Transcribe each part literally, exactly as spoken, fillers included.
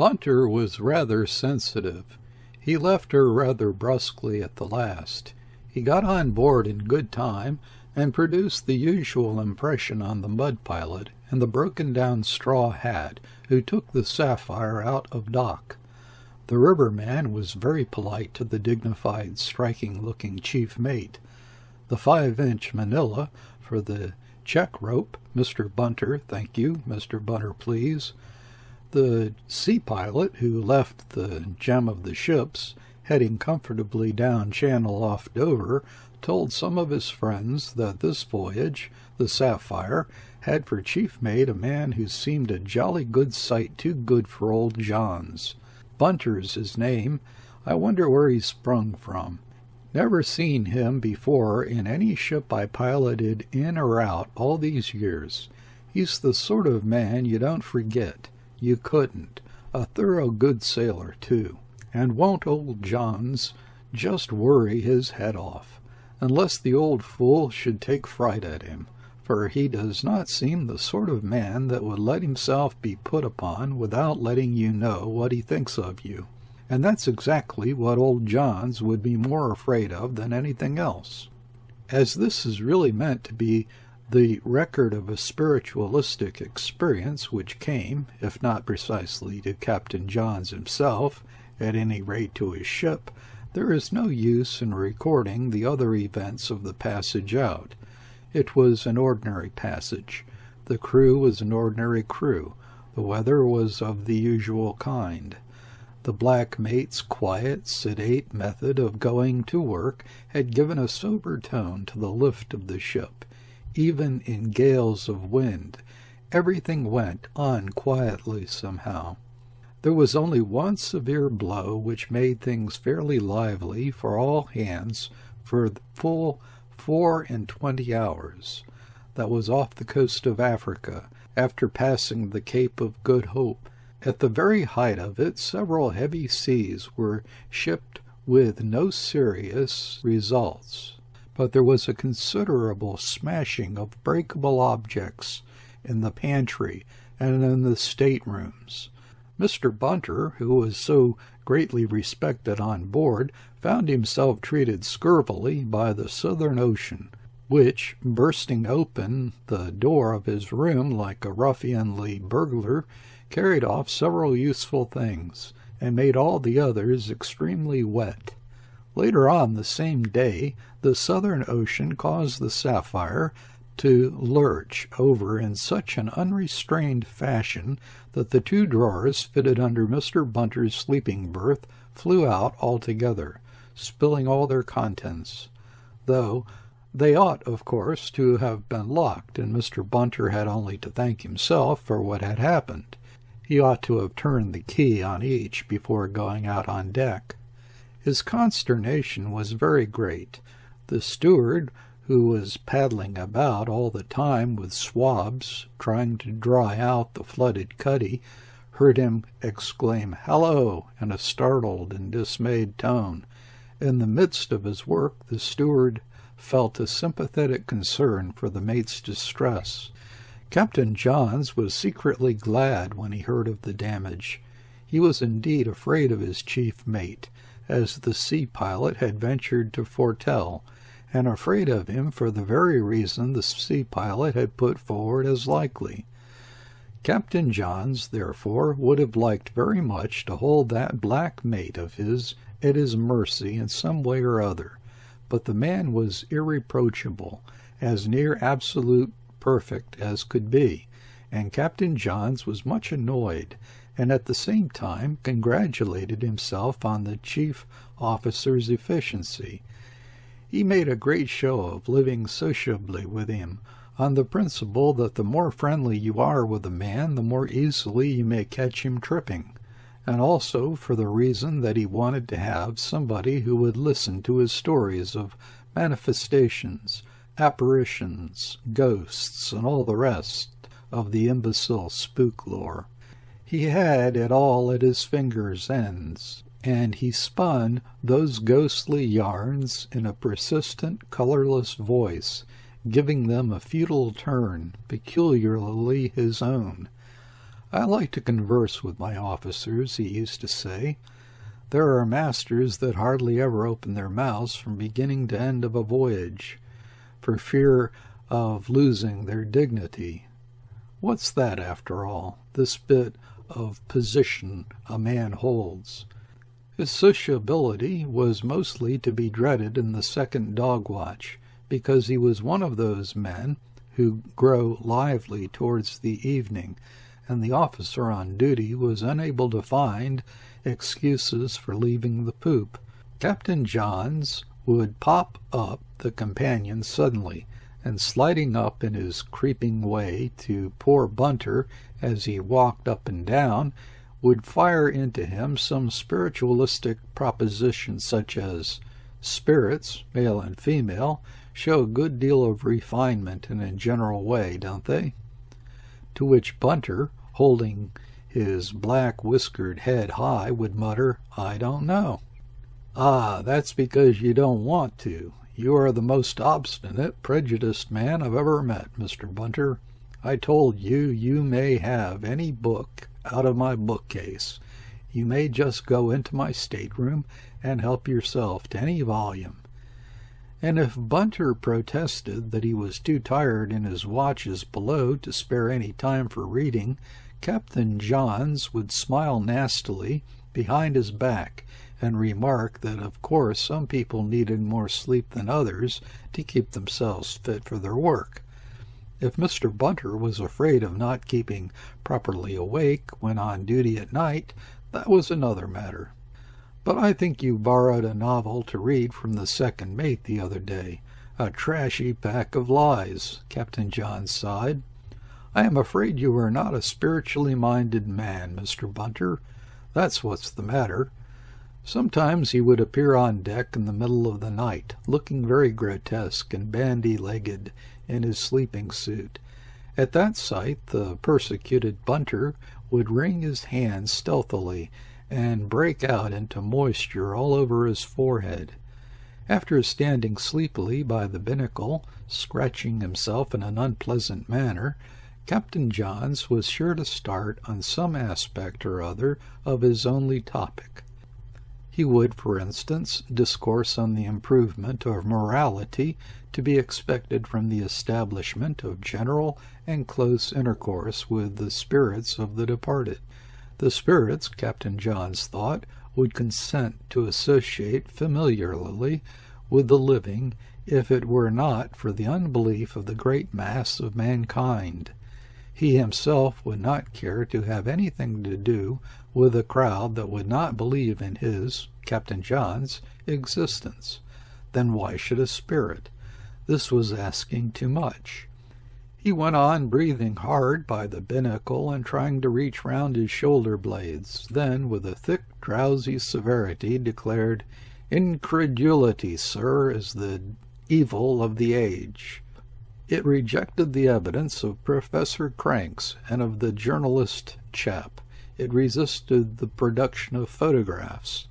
Bunter was rather sensitive. He left her rather brusquely at the last. He got on board in good time, and produced the usual impression on the mud pilot and the broken-down straw hat who took the Sapphire out of dock. The riverman was very polite to the dignified, striking-looking chief mate. The five-inch manila for the check rope, Mister Bunter, thank you, Mister Bunter, please. The sea pilot, who left the gem of the ships, heading comfortably down channel off Dover, told some of his friends that this voyage, the Sapphire, had for chief mate a man who seemed a jolly good sight too good for old Johns. Bunter's his name. I wonder where he sprung from. Never seen him before in any ship I piloted in or out all these years. He's the sort of man you don't forget. You couldn't. A thorough good sailor, too. And won't old Johns just worry his head off, unless the old fool should take fright at him, for he does not seem the sort of man that would let himself be put upon without letting you know what he thinks of you. And that's exactly what old Johns would be more afraid of than anything else. As this is really meant to be the record of a spiritualistic experience which came, if not precisely to Captain Johns himself, at any rate to his ship, there is no use in recording the other events of the passage out. It was an ordinary passage. The crew was an ordinary crew. The weather was of the usual kind. The black mate's quiet, sedate method of going to work had given a sober tone to the lift of the ship. Even in gales of wind, everything went on quietly somehow. There was only one severe blow which made things fairly lively for all hands for the full four and twenty hours. That was off the coast of Africa, after passing the Cape of Good Hope. At the very height of it, several heavy seas were shipped with no serious results. But there was a considerable smashing of breakable objects in the pantry and in the staterooms. Mister Bunter, who was so greatly respected on board, found himself treated scurvily by the Southern Ocean, which, bursting open the door of his room like a ruffianly burglar, carried off several useful things, and made all the others extremely wet. Later on the same day, the Southern Ocean caused the Sapphire to lurch over in such an unrestrained fashion that the two drawers fitted under Mister Bunter's sleeping berth flew out altogether, spilling all their contents, though they ought, of course, to have been locked, and Mister Bunter had only to thank himself for what had happened. He ought to have turned the key on each before going out on deck. His consternation was very great. The steward, who was paddling about all the time with swabs, trying to dry out the flooded cuddy, heard him exclaim, "Hallo!" in a startled and dismayed tone. In the midst of his work, the steward felt a sympathetic concern for the mate's distress. Captain Johns was secretly glad when he heard of the damage. He was indeed afraid of his chief mate, as the sea pilot had ventured to foretell, and afraid of him for the very reason the sea pilot had put forward as likely. Captain Johns, therefore, would have liked very much to hold that black mate of his at his mercy in some way or other, but the man was irreproachable, as near absolute perfect as could be, and Captain Johns was much annoyed, and at the same time congratulated himself on the chief officer's efficiency. He made a great show of living sociably with him, on the principle that the more friendly you are with a man, the more easily you may catch him tripping, and also for the reason that he wanted to have somebody who would listen to his stories of manifestations, apparitions, ghosts, and all the rest of the imbecile spook lore. He had it all at his fingers' ends, and he spun those ghostly yarns in a persistent, colorless voice, giving them a futile turn, peculiarly his own. "I like to converse with my officers," he used to say. "There are masters that hardly ever open their mouths from beginning to end of a voyage, for fear of losing their dignity. What's that, after all, this bit of position a man holds?" His sociability was mostly to be dreaded in the second dog watch, because he was one of those men who grow lively towards the evening, and the officer on duty was unable to find excuses for leaving the poop. Captain Johns would pop up the companion suddenly, and sliding up in his creeping way to poor Bunter as he walked up and down, would fire into him some spiritualistic proposition such as, "Spirits, male and female, show a good deal of refinement in a general way, don't they?" To which Bunter, holding his black whiskered head high, would mutter, "I don't know." "Ah, that's because you don't want to. You are the most obstinate, prejudiced man I've ever met, Mister Bunter. I told you you may have any book out of my bookcase. You may just go into my stateroom and help yourself to any volume." And if Bunter protested that he was too tired in his watches below to spare any time for reading, Captain Johns would smile nastily behind his back and remark that of course some people needed more sleep than others to keep themselves fit for their work. If Mister Bunter was afraid of not keeping properly awake when on duty at night, that was another matter. "But I think you borrowed a novel to read from the second mate the other day. A trashy pack of lies," Captain Johns sighed. "I am afraid you are not a spiritually minded man, Mister Bunter. That's what's the matter." Sometimes he would appear on deck in the middle of the night, looking very grotesque and bandy-legged in his sleeping suit. At that sight the persecuted Bunter would wring his hands stealthily and break out into moisture all over his forehead. After standing sleepily by the binnacle, scratching himself in an unpleasant manner, Captain Johns was sure to start on some aspect or other of his only topic. He would, for instance, discourse on the improvement of morality to be expected from the establishment of general and close intercourse with the spirits of the departed. The spirits, Captain Johns thought, would consent to associate familiarly with the living if it were not for the unbelief of the great mass of mankind. He himself would not care to have anything to do with a crowd that would not believe in his, Captain Johns, existence. Then why should a spirit? This was asking too much. He went on breathing hard by the binnacle and trying to reach round his shoulder blades, then with a thick, drowsy severity declared, "Incredulity, sir, is the evil of the age. It rejected the evidence of Professor Cranks and of the journalist chap. It resisted the production of photographs."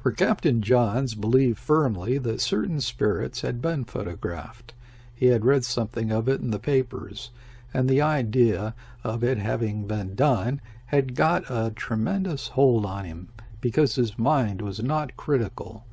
For Captain Johns believed firmly that certain spirits had been photographed. He had read something of it in the papers, and the idea of it having been done had got a tremendous hold on him, because his mind was not critical.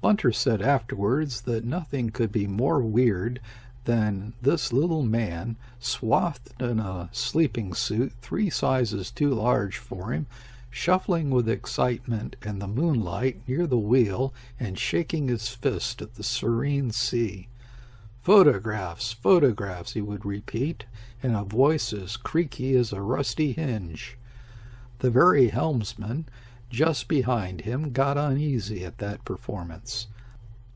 Bunter said afterwards that nothing could be more weird than this little man, swathed in a sleeping suit three sizes too large for him, shuffling with excitement in the moonlight near the wheel and shaking his fist at the serene sea. "Photographs, photographs," he would repeat, in a voice as creaky as a rusty hinge. The very helmsman, just behind him, got uneasy at that performance,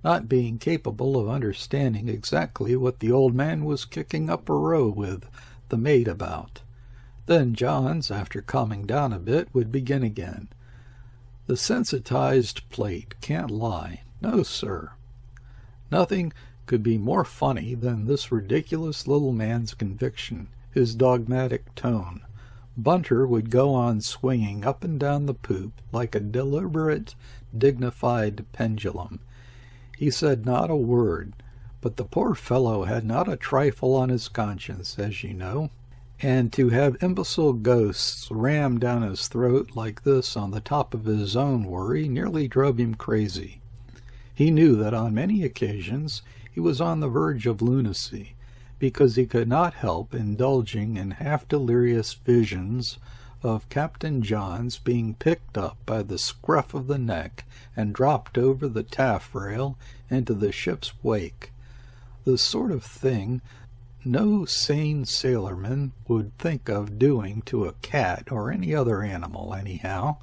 not being capable of understanding exactly what the old man was kicking up a row with the mate about. Then Johns, after calming down a bit, would begin again. "The sensitized plate can't lie. No, sir." Nothing could be more funny than this ridiculous little man's conviction, his dogmatic tone. Bunter would go on swinging up and down the poop like a deliberate, dignified pendulum. He said not a word, but the poor fellow had not a trifle on his conscience, as you know, and to have imbecile ghosts rammed down his throat like this on the top of his own worry nearly drove him crazy. He knew that on many occasions he was on the verge of lunacy, because he could not help indulging in half-delirious visions of Captain Johns being picked up by the scruff of the neck and dropped over the taffrail into the ship's wake, the sort of thing no sane sailorman would think of doing to a cat or any other animal, anyhow.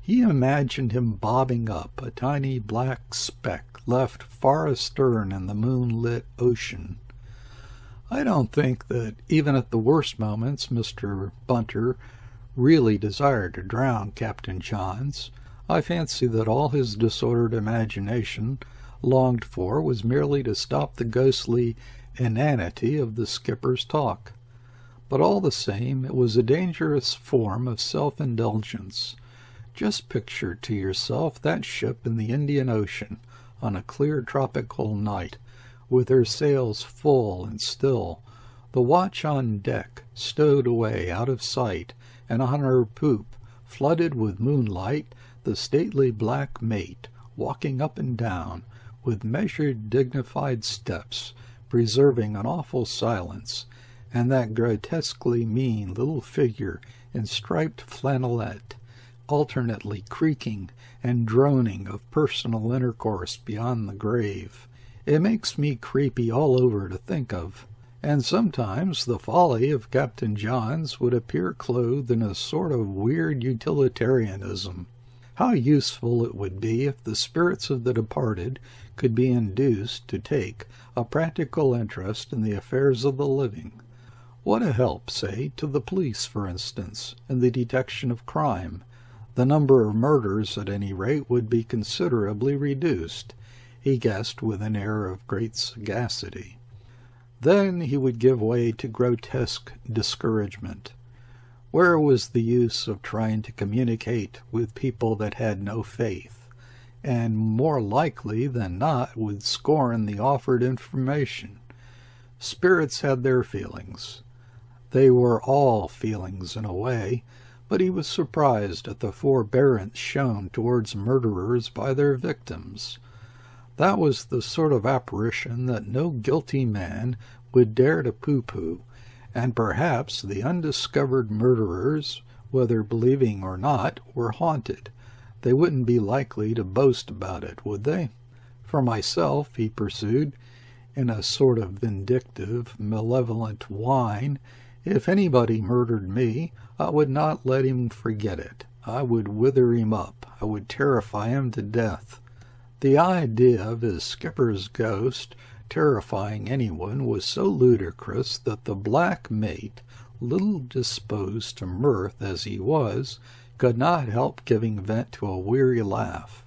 He imagined him bobbing up, a tiny black speck left far astern in the moonlit ocean. I don't think that even at the worst moments Mister Bunter really desired to drown Captain Johns. I fancy that all his disordered imagination longed for was merely to stop the ghostly inanity of the skipper's talk. But all the same, it was a dangerous form of self-indulgence. Just picture to yourself that ship in the Indian Ocean on a clear tropical night, with her sails full and still, the watch on deck stowed away out of sight, and on her poop, flooded with moonlight, the stately black mate, walking up and down, with measured, dignified steps, preserving an awful silence, and that grotesquely mean little figure in striped flannelette, alternately creaking and droning of personal intercourse beyond the grave. It makes me creepy all over to think of, and sometimes the folly of Captain Johns would appear clothed in a sort of weird utilitarianism. How useful it would be if the spirits of the departed could be induced to take a practical interest in the affairs of the living. What a help, say, to the police, for instance, in the detection of crime. The number of murders, at any rate, would be considerably reduced, he guessed with an air of great sagacity. Then he would give way to grotesque discouragement. Where was the use of trying to communicate with people that had no faith, and more likely than not would scorn the offered information? Spirits had their feelings. They were all feelings in a way, but he was surprised at the forbearance shown towards murderers by their victims. That was the sort of apparition that no guilty man would dare to pooh-pooh, and perhaps the undiscovered murderers, whether believing or not, were haunted. They wouldn't be likely to boast about it, would they? For myself, he pursued, in a sort of vindictive, malevolent whine, if anybody murdered me, I would not let him forget it. I would wither him up. I would terrify him to death. The idea of his skipper's ghost terrifying anyone was so ludicrous that the black mate, little disposed to mirth as he was, could not help giving vent to a weary laugh.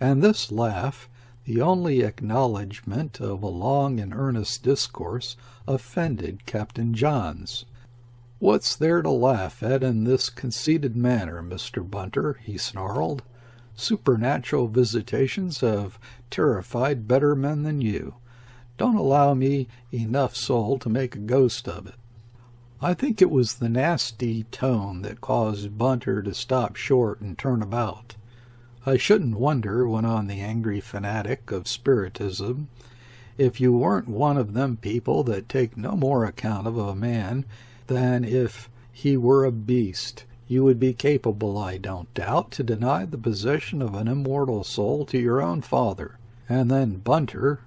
And this laugh, the only acknowledgment of a long and earnest discourse, offended Captain Johns. "What's there to laugh at in this conceited manner, Mister Bunter?" he snarled. "Supernatural visitations have terrified better men than you. Don't allow me enough soul to make a ghost of it." I think it was the nasty tone that caused Bunter to stop short and turn about. "I shouldn't wonder," went on the angry fanatic of spiritism, "if you weren't one of them people that take no more account of a man than if he were a beast. You would be capable, I don't doubt, to deny the possession of an immortal soul to your own father." And then Bunter,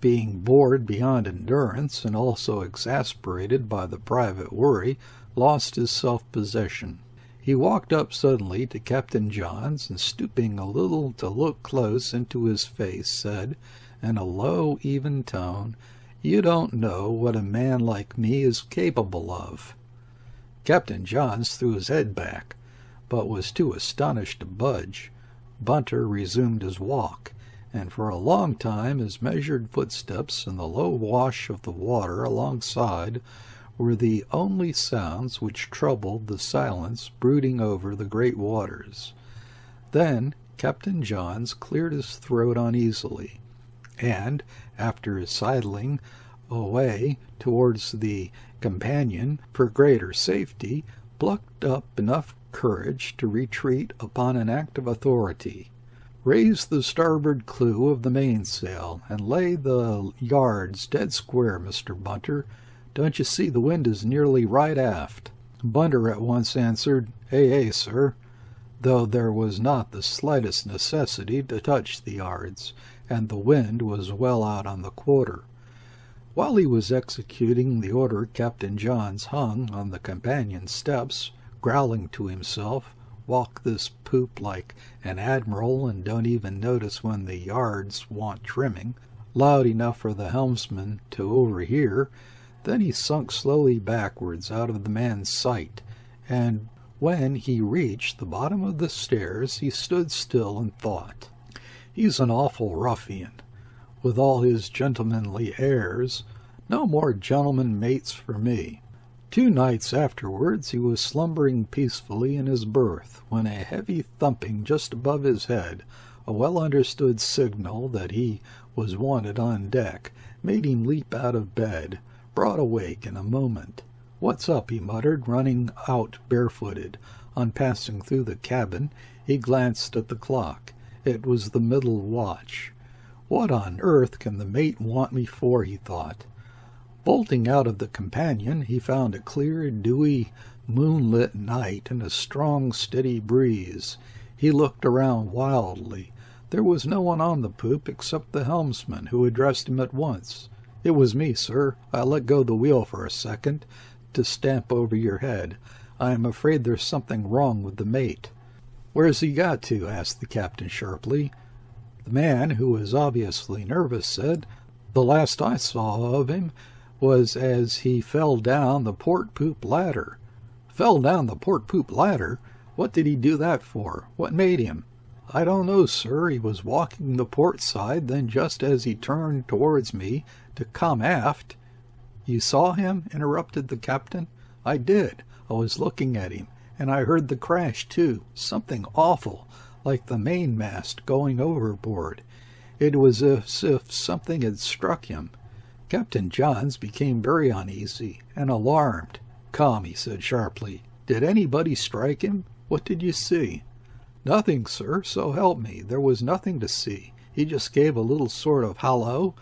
being bored beyond endurance and also exasperated by the private worry, lost his self-possession. He walked up suddenly to Captain Johns and, stooping a little to look close into his face, said, in a low, even tone, "You don't know what a man like me is capable of." Captain Johns threw his head back, but was too astonished to budge. Bunter resumed his walk, and for a long time his measured footsteps and the low wash of the water alongside were the only sounds which troubled the silence brooding over the great waters. Then Captain Johns cleared his throat uneasily, and, after his sidling away towards the companion for greater safety, plucked up enough courage to retreat upon an act of authority, raised the starboard clew of the mainsail, and lay the yards dead square, Mister Bunter. Don't you see the wind is nearly right aft? Bunter at once answered, "Aye, aye, sir," though there was not the slightest necessity to touch the yards, and the wind was well out on the quarter. While he was executing the order, Captain Johns hung on the companion steps, growling to himself, "Walk this poop like an admiral and don't even notice when the yards want trimming," loud enough for the helmsman to overhear. Then he sunk slowly backwards out of the man's sight, and when he reached the bottom of the stairs, he stood still and thought. He's an awful ruffian, with all his gentlemanly airs. No more gentleman mates for me. Two nights afterwards he was slumbering peacefully in his berth, when a heavy thumping just above his head, a well-understood signal that he was wanted on deck, made him leap out of bed, brought awake in a moment. "What's up?" he muttered, running out barefooted. On passing through the cabin, he glanced at the clock. It was the middle watch. "What on earth can the mate want me for?" he thought. Bolting out of the companion, he found a clear, dewy, moonlit night and a strong, steady breeze. He looked around wildly. There was no one on the poop except the helmsman, who addressed him at once. "It was me, sir. I let go the wheel for a second to stamp over your head. I am afraid there's something wrong with the mate." "Where's he got to?" asked the captain sharply. The man, who was obviously nervous, said, "The last I saw of him was as he fell down the port poop ladder." "Fell down the port poop ladder? What did he do that for? What made him?" "I don't know, sir. He was walking the port side, then just as he turned towards me to come aft—" "You saw him?" interrupted the captain. "I did. I was looking at him, and I heard the crash, too. Something awful, like the mainmast going overboard. It was as if something had struck him." Captain Johns became very uneasy and alarmed. "Come," he said sharply. "Did anybody strike him? What did you see?" "Nothing, sir, so help me. There was nothing to see. He just gave a little sort of hollow,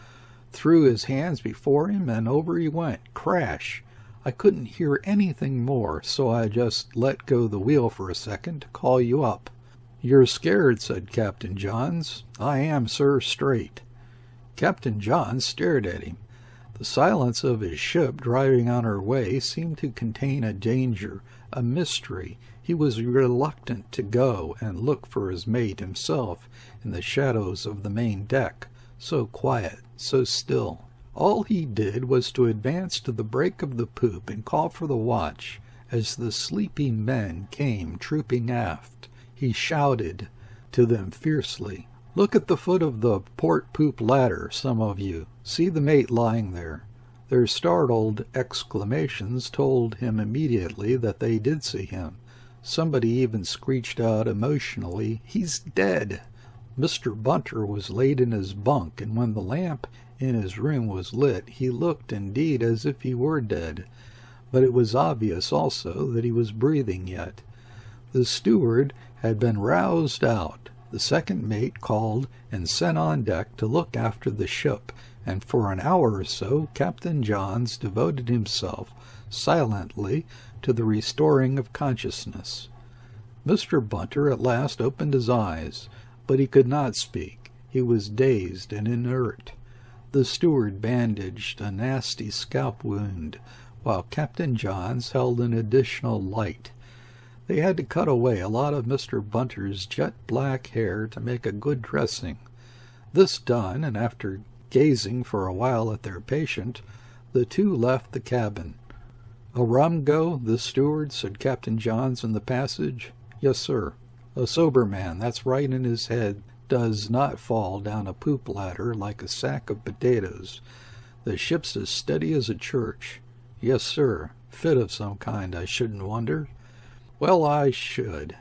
threw his hands before him, and over he went. Crash! I couldn't hear anything more, so I just let go the wheel for a second to call you up." "You're scared," said Captain Johns. "I am, sir, straight." Captain Johns stared at him. The silence of his ship driving on her way seemed to contain a danger, a mystery. He was reluctant to go and look for his mate himself in the shadows of the main deck, so quiet, so still. All he did was to advance to the break of the poop and call for the watch. As the sleepy men came trooping aft, he shouted to them fiercely, "Look at the foot of the port poop ladder, some of you. See the mate lying there." Their startled exclamations told him immediately that they did see him. Somebody even screeched out emotionally, "He's dead!" Mister Bunter was laid in his bunk, and when the lamp in his room was lit, he looked indeed as if he were dead, but it was obvious also that he was breathing yet. The steward had been roused out. The second mate called and sent on deck to look after the ship, and for an hour or so Captain Johns devoted himself silently to the restoring of consciousness. Mister Bunter at last opened his eyes, but he could not speak. He was dazed and inert. The steward bandaged a nasty scalp wound, while Captain Johns held an additional light. They had to cut away a lot of Mister Bunter's jet-black hair to make a good dressing. This done, and after gazing for a while at their patient, the two left the cabin. "A rum go, the steward?" said Captain Johns in the passage. "Yes, sir. A sober man that's right in his head does not fall down a poop ladder like a sack of potatoes. The ship's as steady as a church." "Yes, sir. Fit of some kind, I shouldn't wonder." "Well, I should.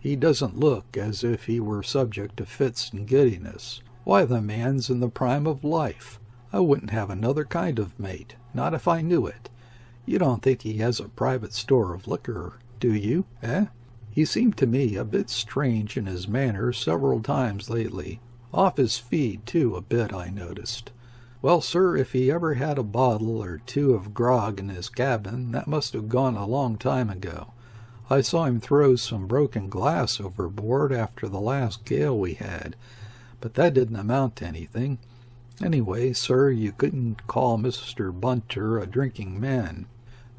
He doesn't look as if he were subject to fits and giddiness. Why, the man's in the prime of life. I wouldn't have another kind of mate, not if I knew it. You don't think he has a private store of liquor, do you, eh? He seemed to me a bit strange in his manner several times lately. Off his feed, too, a bit, I noticed. Well, sir, if he ever had a bottle or two of grog in his cabin, that must have gone a long time ago. I saw him throw some broken glass overboard after the last gale we had, but that didn't amount to anything. Anyway, sir, you couldn't call Mister Bunter a drinking man.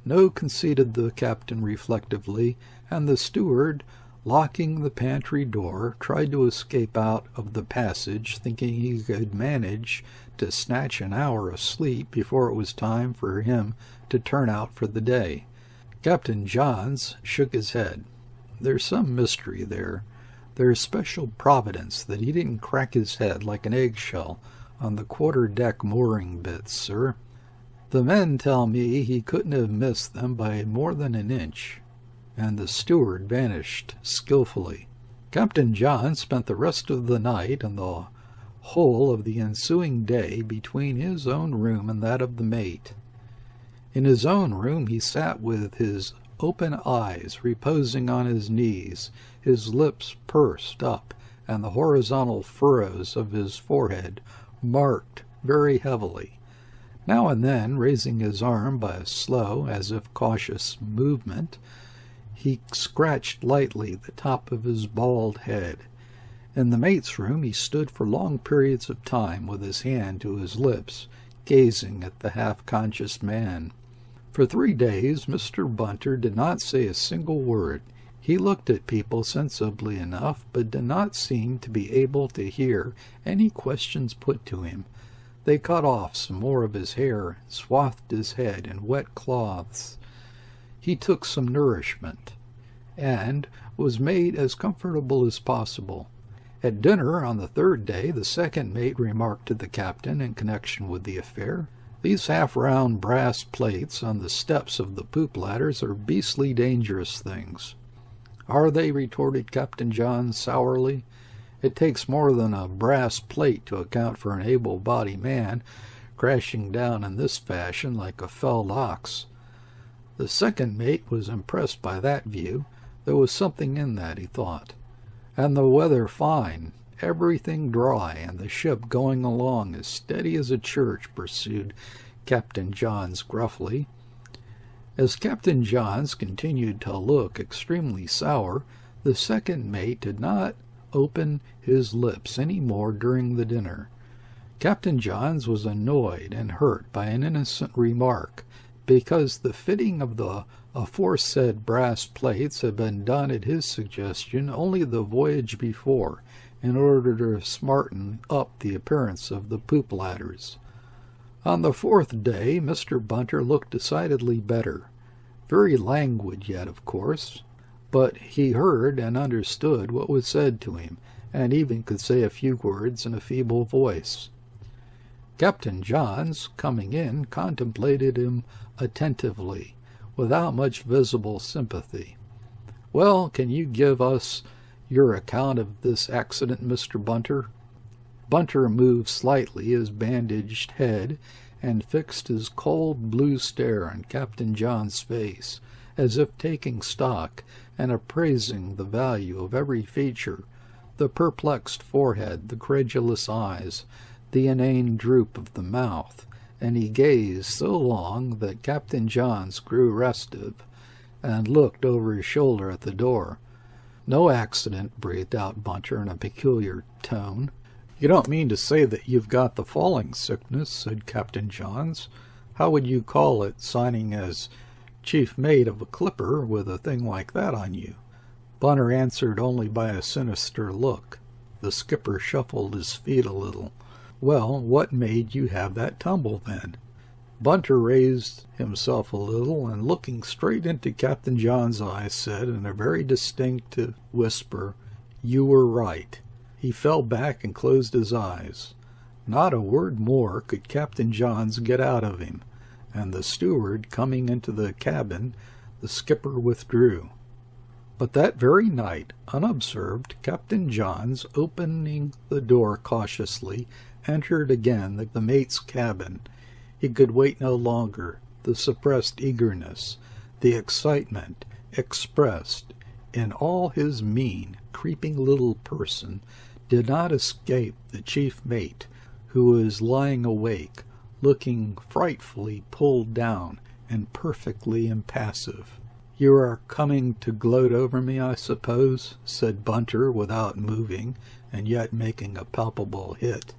No, conceded the captain reflectively, and the steward, locking the pantry door, tried to escape out of the passage, thinking he could manage to snatch an hour of sleep before it was time for him to turn out for the day. Captain Johns shook his head. There's some mystery there. There's special providence that he didn't crack his head like an eggshell on the quarter-deck mooring bits, sir. The men tell me he couldn't have missed them by more than an inch. And the steward vanished skillfully. Captain John spent the rest of the night and the whole of the ensuing day between his own room and that of the mate. In his own room he sat with his open eyes reposing on his knees, his lips pursed up, and the horizontal furrows of his forehead marked very heavily. Now and then, raising his arm by a slow, as if cautious, movement, he scratched lightly the top of his bald head. In the mate's room he stood for long periods of time with his hand to his lips, gazing at the half-conscious man. For three days Mister Bunter did not say a single word. He looked at people sensibly enough, but did not seem to be able to hear any questions put to him. They cut off some more of his hair, swathed his head in wet cloths. He took some nourishment, and was made as comfortable as possible. At dinner on the third day, the second mate remarked to the captain in connection with the affair, "These half-round brass plates on the steps of the poop ladders are beastly dangerous things." "Are they?" retorted Captain John sourly. "It takes more than a brass plate to account for an able-bodied man crashing down in this fashion like a felled ox." The second mate was impressed by that view. There was something in that, he thought. And the weather fine, everything dry, and the ship going along as steady as a church, pursued Captain Johns gruffly. As Captain Johns continued to look extremely sour, the second mate did not open his lips any more during the dinner. Captain Johns was annoyed and hurt by an innocent remark, because the fitting of the aforesaid brass plates had been done at his suggestion only the voyage before, in order to smarten up the appearance of the poop ladders. On the fourth day Mister Bunter looked decidedly better, very languid yet, of course, but he heard and understood what was said to him, and even could say a few words in a feeble voice. Captain Johns, coming in, contemplated him attentively, without much visible sympathy. "Well, can you give us your account of this accident, Mister Bunter?" Bunter moved slightly his bandaged head and fixed his cold blue stare on Captain Johns' face, as if taking stock and appraising the value of every feature, the perplexed forehead, the credulous eyes, the inane droop of the mouth, and he gazed so long that Captain Johns grew restive and looked over his shoulder at the door. "No accident," breathed out Bunter in a peculiar tone. "You don't mean to say that you've got the falling sickness," said Captain Johns. "How would you call it, signing as chief mate of a clipper with a thing like that on you?" Bunter answered only by a sinister look. The skipper shuffled his feet a little. "Well, what made you have that tumble, then?" Bunter raised himself a little, and looking straight into Captain John's eyes, said in a very distinct whisper, "You were right." He fell back and closed his eyes. Not a word more could Captain Johns get out of him, and the steward coming into the cabin, the skipper withdrew. But that very night, unobserved, Captain Johns, opening the door cautiously, entered again the, the mate's cabin. He could wait no longer. The suppressed eagerness, the excitement expressed in all his mean, creeping little person, did not escape the chief mate, who was lying awake, looking frightfully pulled down and perfectly impassive. "You are coming to gloat over me, I suppose," said Bunter, without moving, and yet making a palpable hit.